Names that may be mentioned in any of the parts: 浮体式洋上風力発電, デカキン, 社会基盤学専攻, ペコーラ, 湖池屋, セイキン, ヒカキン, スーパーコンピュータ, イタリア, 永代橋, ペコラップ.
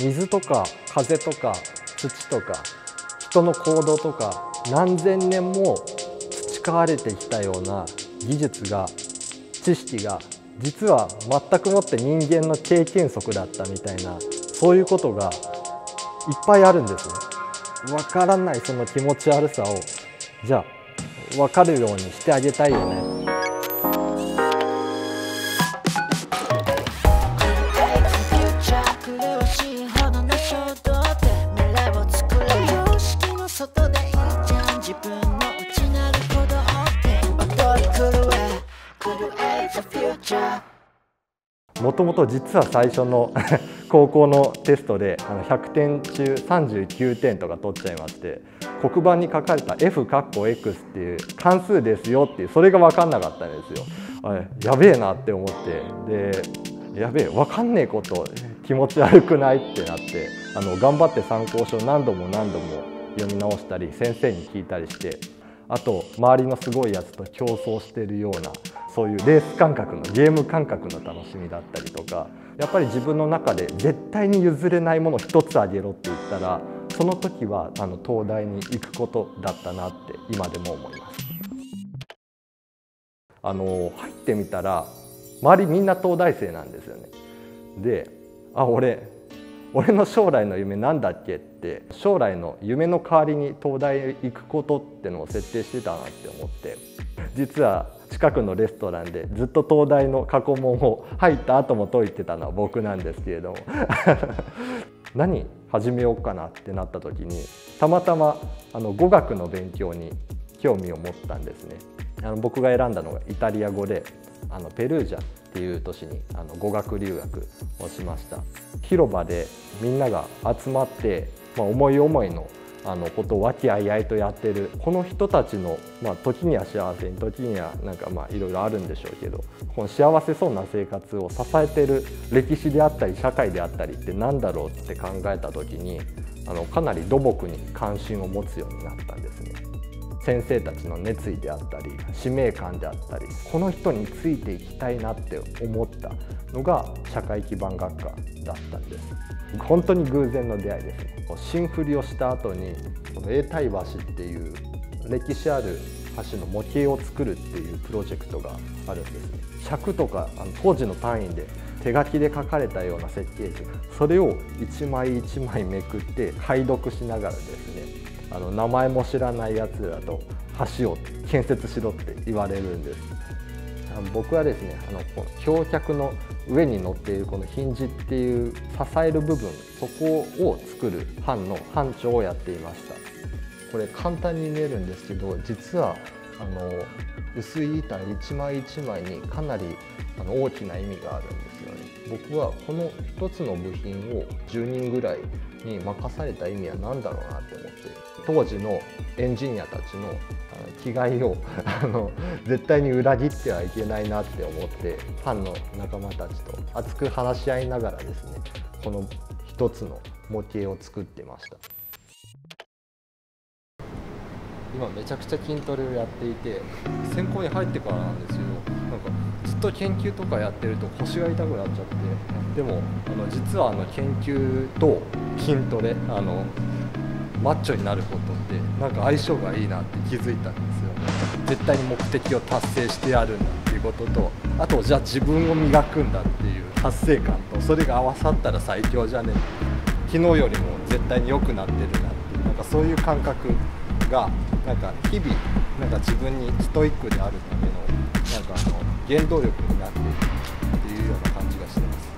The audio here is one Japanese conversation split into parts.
水とか風とか土とか人の行動とか何千年も培われてきたような技術が知識が実は全くもって人間の経験則だったみたいな、そういうことがいっぱいあるんですね。分からないその気持ち悪さをじゃあ分かるようにしてあげたいよね。もともと実は最初の高校のテストで100点中39点とか取っちゃいまして、黒板に書かれた F(X) っていう関数ですよっていう、それが分かんなかったんですよ。あれやべえなって思って、でやべえ分かんねえこと気持ち悪くないってなって、頑張って参考書を何度も何度も読み直したり先生に聞いたりして、あと周りのすごいやつと競争してるような、そういうレース感覚のゲーム感覚の楽しみだったりとか、やっぱり自分の中で絶対に譲れないものを一つあげろって言ったら、その時は東大に行くことだったなって今でも思います。入ってみたら周りみんな東大生なんですよね。で、あ、俺の将来の夢なんだっけって、将来の夢の代わりに東大へ行くことってのを設定してたなって思って、実は近くのレストランでずっと東大の過去問を入った後も解いてたのは僕なんですけれども何始めようかなってなった時に、たまたま語学の勉強に興味を持ったんですね。僕が選んだのがイタリア語で、ペルージャっていう都市に語学留学をしました。広場でみんなが集まって、思い思いのことを和気あいあいとやってる、この人たちの、時には幸せに時にはなんかいろいろあるんでしょうけど、この幸せそうな生活を支えてる歴史であったり社会であったりって何だろうって考えた時に、かなり土木に関心を持つようになったんですね。先生たちの熱意であったり使命感であったり、この人についていきたいなって思ったのが社会基盤学科だったんです。本当に偶然の出会いですね。新振りをした後にこの永代橋っていう歴史ある橋の模型を作るっていうプロジェクトがあるんですね。尺とか当時の単位で手書きで書かれたような設計図、それを一枚一枚めくって解読しながらですね、名前も知らないやつらと橋を建設しろって言われるんです。僕はですね、橋脚の上に乗っているこのヒンジっていう支える部分、そこを作る班の班長をやっていました。これ簡単に見えるんですけど、実は薄い板一枚一枚にかなり大きな意味があるんですよね。僕はこの一つの部品を10人ぐらいに任された意味は何だろうなって思って、当時のエンジニアたちの気概を絶対に裏切ってはいけないなって思って、ファンの仲間たちと熱く話し合いながらですね、この一つの模型を作ってました。今めちゃくちゃ筋トレをやっていて、専攻に入ってからなんですけど、なんかずっと研究とかやってると腰が痛くなっちゃって、でも実は研究と筋トレマッチョになることってなんか相性がいいなって気づいたんですよ。絶対に目的を達成してやるんだっていうことと、あとじゃあ自分を磨くんだっていう達成感と、それが合わさったら最強じゃね、昨日よりも絶対に良くなってるなっていう、なんかそういう感覚がなんか日々なんか自分にストイックであるためのなんか原動力になっているっていうような感じがしてます。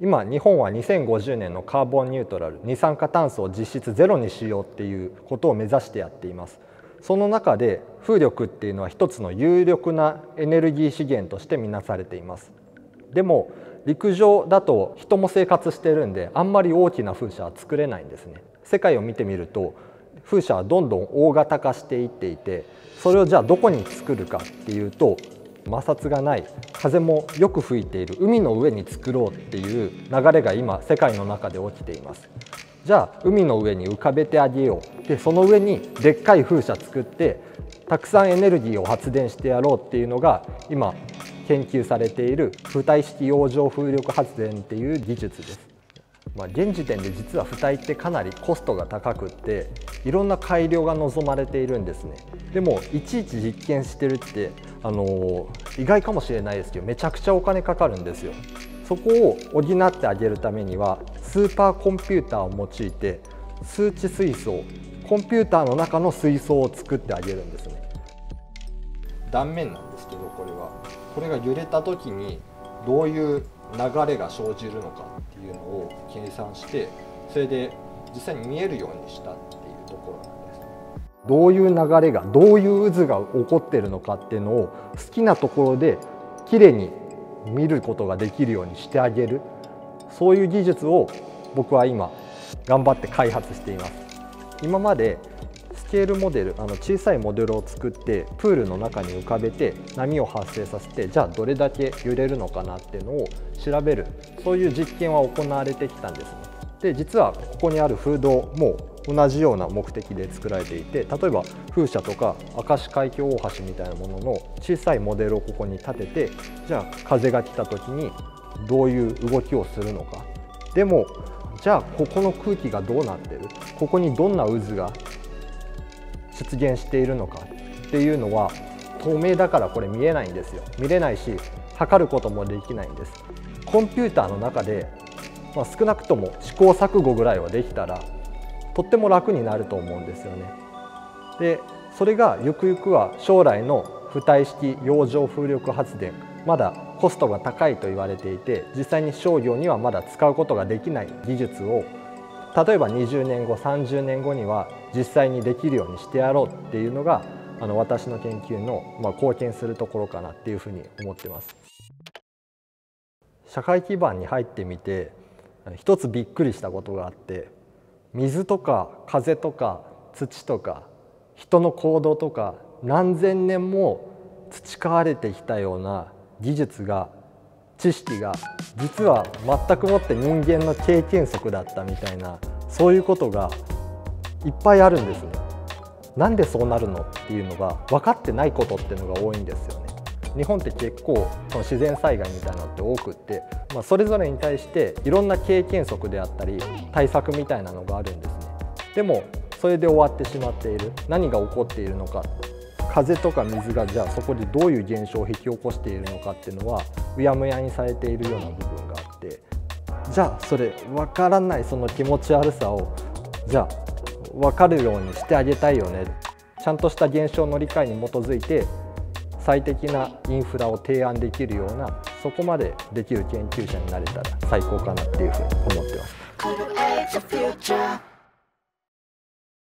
今日本は2050年のカーボンニュートラル、二酸化炭素を実質ゼロにしようっていうことを目指してやっています。その中で風力っていうのは一つの有力なエネルギー資源として見なされています。でも陸上だと人も生活してるんで、あんまり大きな風車は作れないんですね。世界を見てみると風車はどんどん大型化していっていて、それをじゃあどこに作るかっていうと、摩擦がない風もよく吹いている海の上に作ろうっていう流れが今世界の中で起きています。じゃあ海の上に浮かべてあげよう、でその上にでっかい風車作ってたくさんエネルギーを発電してやろうっていうのが今研究されている浮体式洋上風力発電っていう技術です。現時点で実は浮体ってかなりコストが高くっていろんな改良が望まれているんですね。でもいちいち実験してるって意外かもしれないですけどめちゃくちゃお金かかるんですよ。そこを補ってあげるためにはスーパーコンピューターを用いて数値水槽コンピューターの中の水槽を作ってあげるんですね。断面なんですけどこれが揺れた時にどういう流れが生じるのかっていうのを計算してそれで実際に見えるようにしたっていうところなんです。どういう流れがどういう渦が起こってるのかっていうのを好きなところできれいに見ることができるようにしてあげる、そういう技術を僕は今頑張って開発しています。今までスケールモデル小さいモデルを作ってプールの中に浮かべて波を発生させてじゃあどれだけ揺れるのかなっていうのを調べる、そういう実験は行われてきたんですね。で実はここにある風洞も同じような目的で作られていて、例えば風車とか明石海峡大橋みたいなものの小さいモデルをここに立ててじゃあ風が来た時にどういう動きをするのか、でもじゃあここの空気がどうなってる、ここにどんな渦が出現しているのかっていうのは透明だからこれ見えないんですよ。見れないし測ることもできないんです。コンピューターの中で、少なくとも試行錯誤ぐらいはできたらとっても楽になると思うんですよね。でそれがゆくゆくは将来の浮体式洋上風力発電、まだコストが高いと言われていて実際に商業にはまだ使うことができない技術を例えば20年後30年後には実際にできるようにしてやろうっていうのが私の研究の貢献するところかなっていうふうに思ってます。社会基盤に入ってみて一つびっくりしたことがあって、水とか風とか土とか人の行動とか何千年も培われてきたような技術が知識が実は全くもって人間の経験則だったみたいな、そういうことがいっぱいあるんですね。なんでそうなるのっていうのが分かってないことっていうのが多いんですよね。日本って結構自然災害みたいなのって多くって、それぞれに対していろんな経験則であったり対策みたいなのがあるんですね。でもそれで終わってしまっている、何が起こっているのか、風とか水がじゃあそこでどういう現象を引き起こしているのかっていうのはうやむやにされているような部分があって、じゃあそれ分からないその気持ち悪さをじゃあ分かるようにしてあげたいよね。ちゃんとした現象の理解に基づいて最適なインフラを提案できるような、そこまでできる研究者になれたら最高かなっていうふうに思ってます。